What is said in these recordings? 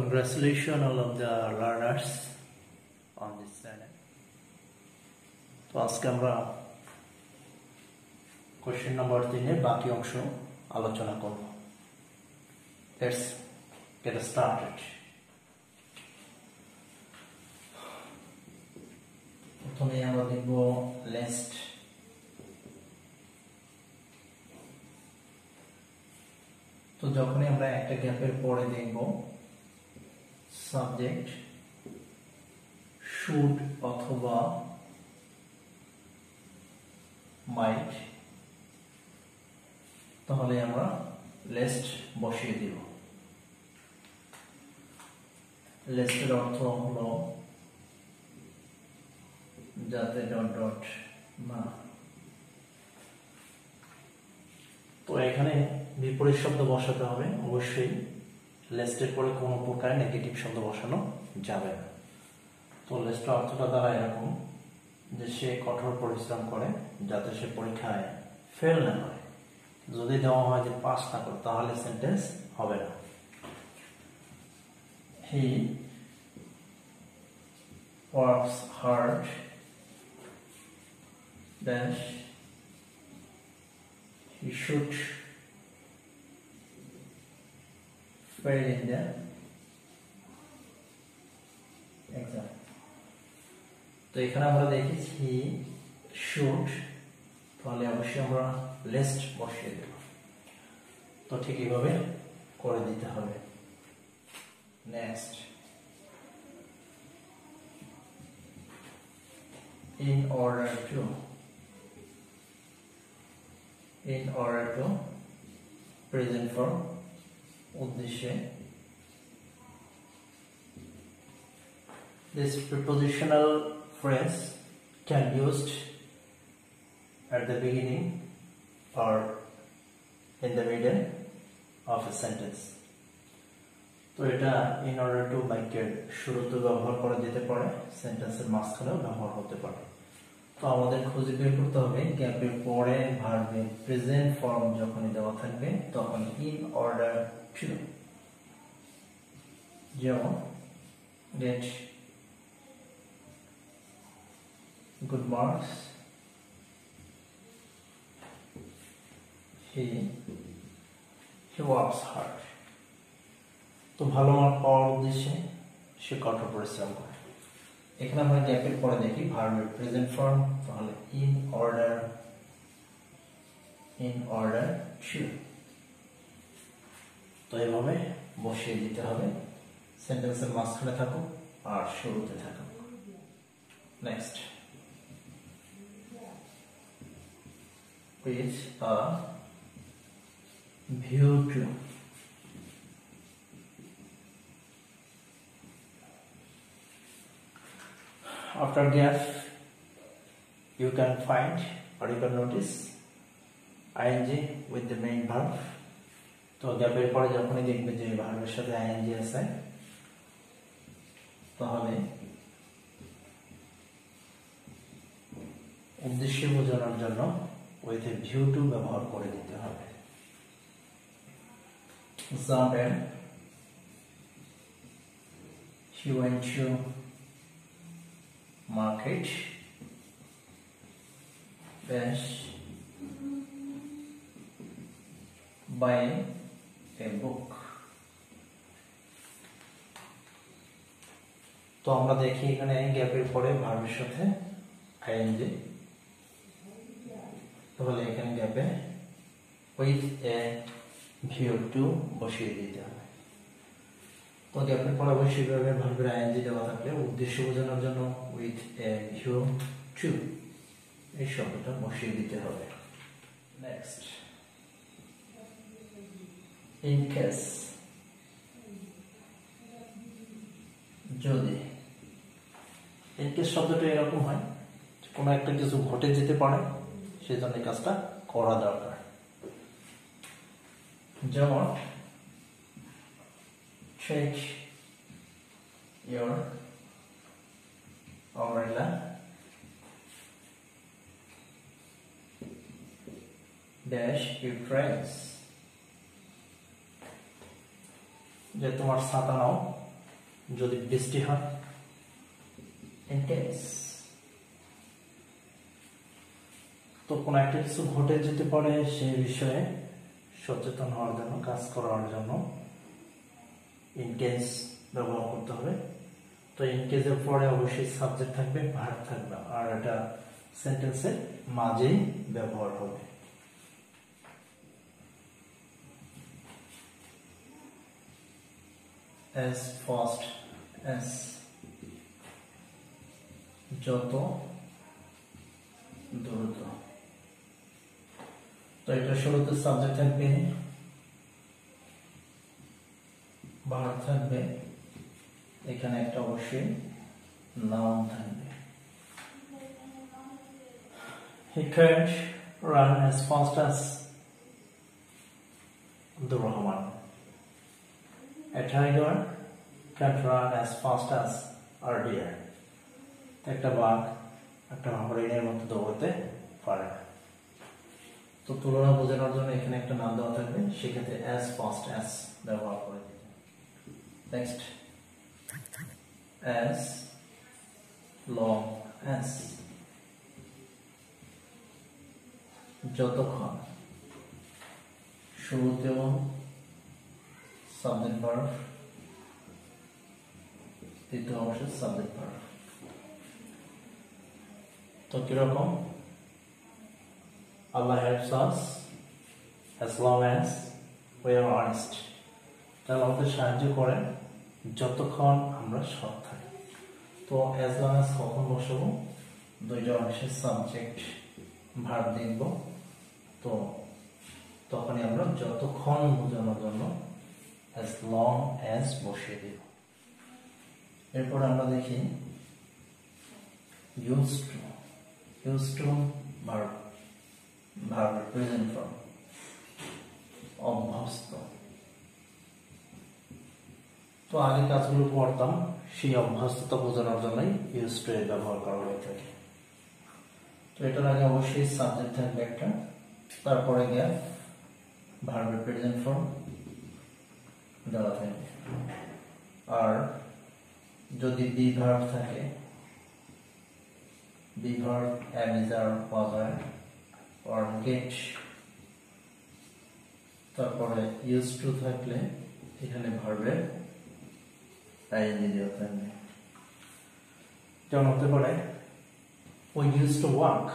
Congratulations all of the learners on this channel. তো আজকে আমরা কোশ্চেন নাম্বার 3 এর বাকি অংশ আলোচনা করব। Let's get started. প্রথমে আমরা দেখব list তো যখনই আমরা একটা গ্যাপের পরে দেখব সাবজেক্ট শুড অথবা মাইট তাহলে আমরা লেস্ট বসিয়ে দেব। লেস্টের অর্থ হলো যাতে ডট ডট না। তো এখানে বিপরীত শব্দ বসাতে হবে অবশ্যই, লেস্টের পরে কোনো প্রকার নেগেটিভ শব্দ বসানো যাবে না। তো লেস্টের অর্থটা দ্বারা এরকম যে সে কঠোর পরিশ্রম করে যাতে সে পরীক্ষায় ফেল না হয়, যদি দেওয়া হয় যে পাস না করে তাহলে সেন্টেন্স হবে না। হি ওয়ার্কস হার্ড দ্যাশ he should fail in the exam. তো এখানে আমরা দেখেছি he should, তাহলে অবশ্যই আমরা lest বসিয়ে দেব। তো ঠিক এইভাবে করে দিতে হবে। Next, in order to present form উদ্দেশ্যে this prepositional phrase can be used at the beginning or in the middle of a sentence. তো এটা in order to বাক্যের শুরুতে ব্যবহার করা যেতে পারে, সেন্টেন্সের মাঝখানেও ব্যবহার হতে পারে। তো আমাদের খুঁজে বের করতে হবে গ্যাপের পরে ভার্বের প্রেজেন্ট ফর্ম যখনই দেওয়া থাকবে তখন in order to, যেমন get good marks, he works hard, তো ভালো মার্ক পাওয়ার উদ্দেশ্যে সে কঠোর পরিশ্রম করে। এখানে আমরা গ্যাপের পরে দেখি ভার্বের প্রেজেন্ট ফর্ম, তাহলে in order to, তো এইভাবে বসিয়ে দিতে হবে, সেন্টেন্সের মাঝখানে থাকুক আর শুরুতে থাকুক। Next, with a view to, after gap you can find or you can notice ing with the main verb. তো গ্যাপের পরে যখনই দেখবে যে ভার্বের সাথে ing আছে তাহলে উদ্দেশ্য বোঝানোর জন্য with a view to ব্যবহার করে দিতে হবে। Example, he went to market dash buy a book. তো আমরা দেখি এখানে গ্যাপের পরে ভার্বের সাথে ing, তাহলে এখানে গ্যাপে with a view to বসিয়ে দিতে হবে। তো গ্যাপের পরে অবশ্যই ভার্বের ing দেওয়া থাকলে উদ্দেশ্য বোঝানোর জন্য with a view to এই শব্দটা বসিয়ে দিতে হবে। নেক্সট, in case, যদি। in case শব্দটা এরকম হয় কোনো একটা কিছু ঘটে যেতে পারে, সেজন্য এই কাজটা করা দরকার। যেমন check your umbrella dash your friends, যে তোমার ছাতা নাও যদি বৃষ্টি হয় ইনটেন্স, তো কোন একটা কিছু ঘটে যেতে পারে সেই বিষয়ে সচেতন হওয়ার জন্য, কাজ করার জন্য ইনটেন্স ব্যবহার করতে হবে। তো ইনটেন্সের পরে অবশ্যই সাবজেক্ট থাকবে, ভার্ব থাকবে, আর এটা সেন্টেন্সের মাঝেই ব্যবহার হবে। as fast as, যত দ্রুত। তো এটা শুরুতে সাবজেক্ট থাকবে, ভার্ব থাকবে, এখানে একটা অবশ্যই নাউন থাকবে। He could run as fast as Abdul Rahman. A tiger can run as fast as a deer. একটা বাঘ একটা হরিণের মতো দৌড়াতে পারে। তো তুলনা বোঝানোর জন্য এখানে একটা নাম দেওয়া থাকবে, সেক্ষেত্রে as fast as ব্যবহার করে দিতে। নেক্সট, as long as, যতক্ষণ। শুরুতেও সাবজেক্ট ভার্ব, দ্বিতীয় অংশে সাবজেক্ট ভার্ব। তো কিরকম, আল্লাহ helps us as long as we are honest, তাহলে আমাদের সাহায্য করেন যতক্ষণ আমরা সৎ থাকি। তো as long as কখন বসবো, দুইটা অংশের সাবজেক্ট ভার্ব দেখব। তো তখনই আমরা যতক্ষণ বোঝানোর জন্য as long as বসিয়ে দেব। এরপর আমরা দেখি used to, used to verb, present form, অভ্যস্ত। তো আগে কাজগুলো করতাম, সেই অভ্যস্ততা বোঝানোর জন্যই used to ব্যবহার করা হয়ে থাকে। তো এটার আগে অবশ্যই সাবজেক্ট থাকবে একটা, তারপরে গিয়ে verb present form দেওয়া থাকবে। আর যদি be verb থাকে, be verb am, is, are, was, or get, তারপরে used to থাকলে এখানে ভার্বের আইএনজি দেওয়া থাকবে। যেমন হতে পারে we used to walk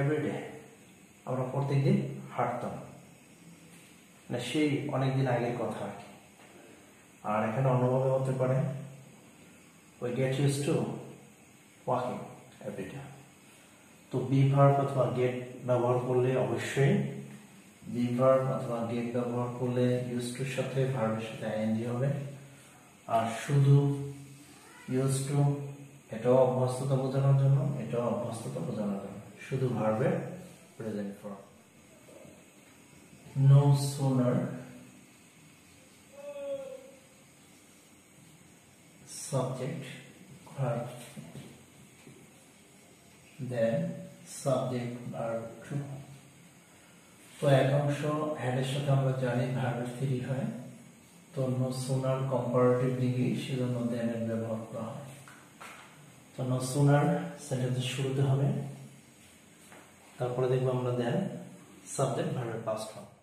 every day, আমরা প্রত্যেকদিন হাঁটতাম, মানে সেই অনেকদিন আগের কথা আর কি। আর এখানে অন্যভাবে হতে পারে we get used to walking every day. তো be verb অথবা get ব্যবহার করলে, অবশ্যই be verb অথবা get ব্যবহার করলে used to সাথে ভার্বের সাথে ing হবে। আর শুধু used to, এটাও অভ্যস্ততা বোঝানোর জন্য, এটাও অভ্যস্ততা বোঝানোর জন্য, শুধু ভার্বের present form. no sooner, subject verb, then subject verb to. তো এক অংশ হেডের সাথে আমরা জানি ভার্বের থ্রি হয়। তো no sooner কম্পারেটিভ ডিগ্রি, সেজন্য then এর ব্যবহার করা হয়। তো no sooner সেন্টেন্সের শুরুতে হবে, তারপরে দেখবো আমরা then সাবজেক্ট ভার্বের পাস্ট ফর্ম।